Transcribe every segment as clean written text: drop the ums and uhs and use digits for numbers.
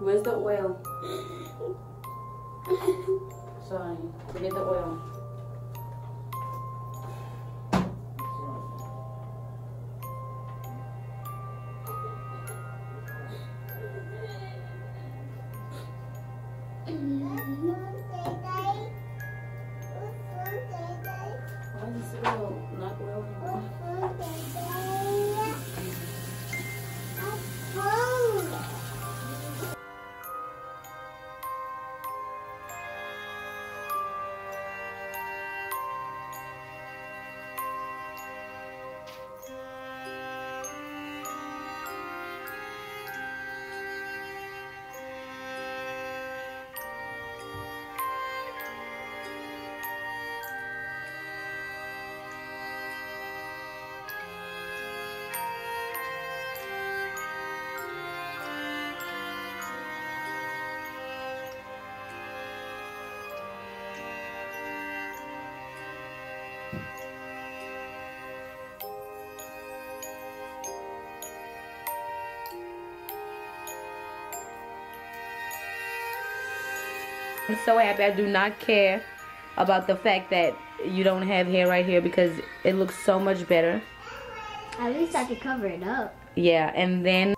Where's the oil? Sorry, forget the oil. I'm so happy. I do not care about the fact that you don't have hair right here because it looks so much better. At least I could cover it up. Yeah, and then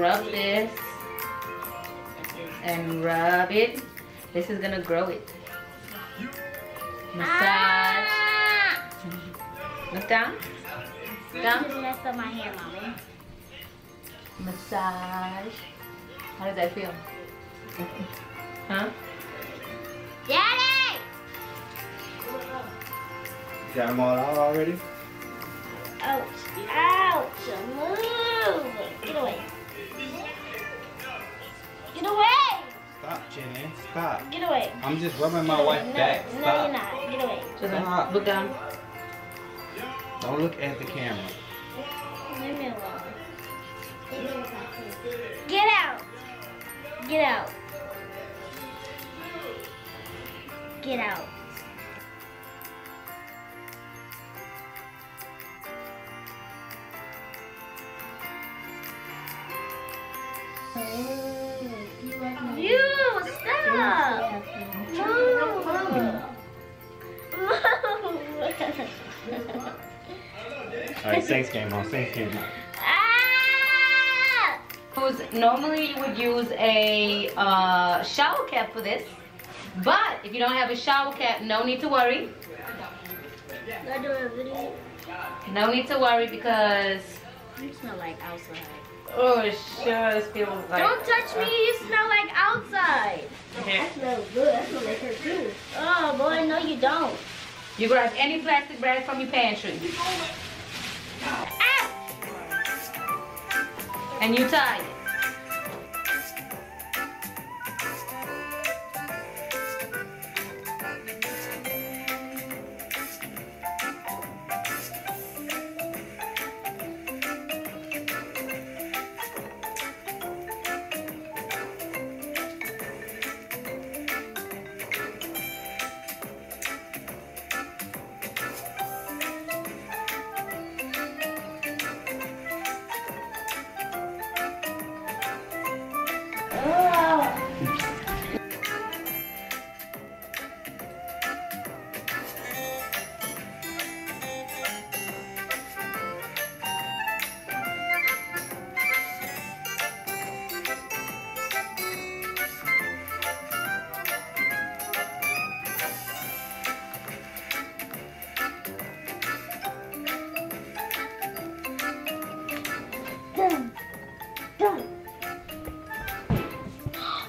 rub this and rub it. This is gonna grow it. Massage. Look down. Down. The rest of my hair, mommy. Massage. How does that feel? Huh? Daddy! Got them all out already? Ouch. Ouch. Move. Get away. Get away! Stop, Jenny. Stop. Get away. I'm just rubbing my wife's back. No, stop. You're not. Get away. Stop. Look down. Don't look at the camera. Leave me alone. Get out. Get out. Get out. You stop. All right, thanks, game on. Thanks, game on. Normally you would use a shower cap for this, but if you don't have a shower cap, no need to worry. No need to worry because you smell like outside. Oh, it sure feels like. Don't touch me! You smell like outside. I smell good. I smell like her too. Oh boy, no, you don't. You grab any plastic bag from your pantry. Ah! And you tie it.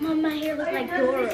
Mom, my hair looks like Dora.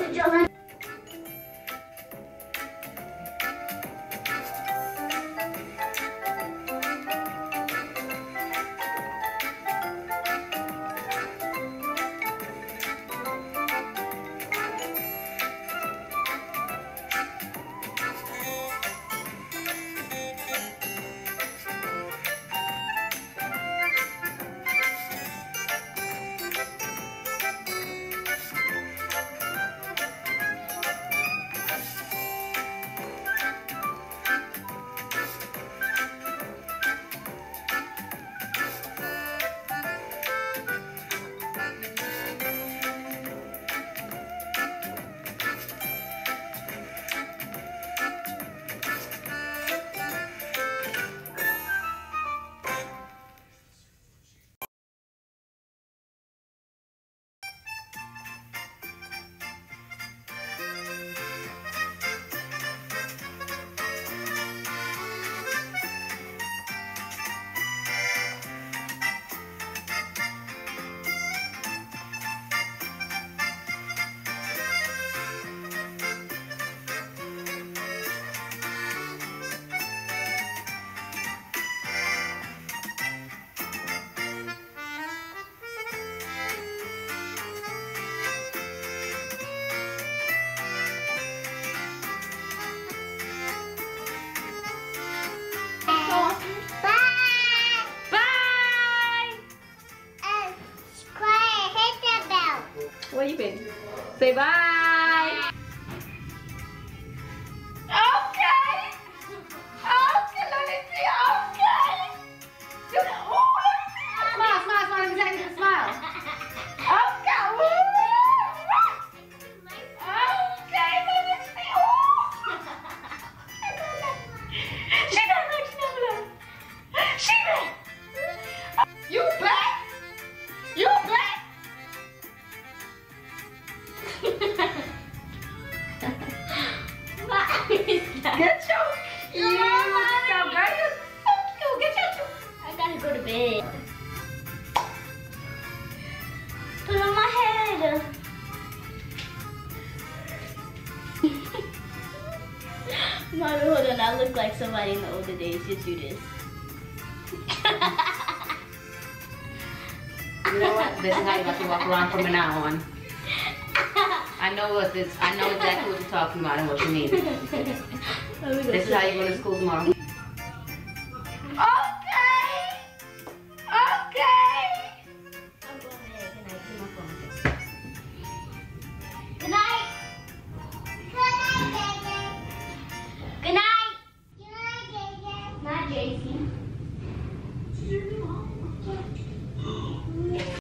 Where you been? Say bye. Okay. Okay, let me see. Okay. You can, ooh, let me see. Smile, smile, smile. Let me take you to smile. Okay. Ooh. Okay, let me see. Ooh. She got it. She got it. She got it. You back? You back? What is that? Come on, hold on. I look like somebody in the older days. Just do this. You know what? This is how you have to walk around from now on. I know what this. I know exactly what you're talking about and what you mean. This is how you go to school tomorrow. Thank you.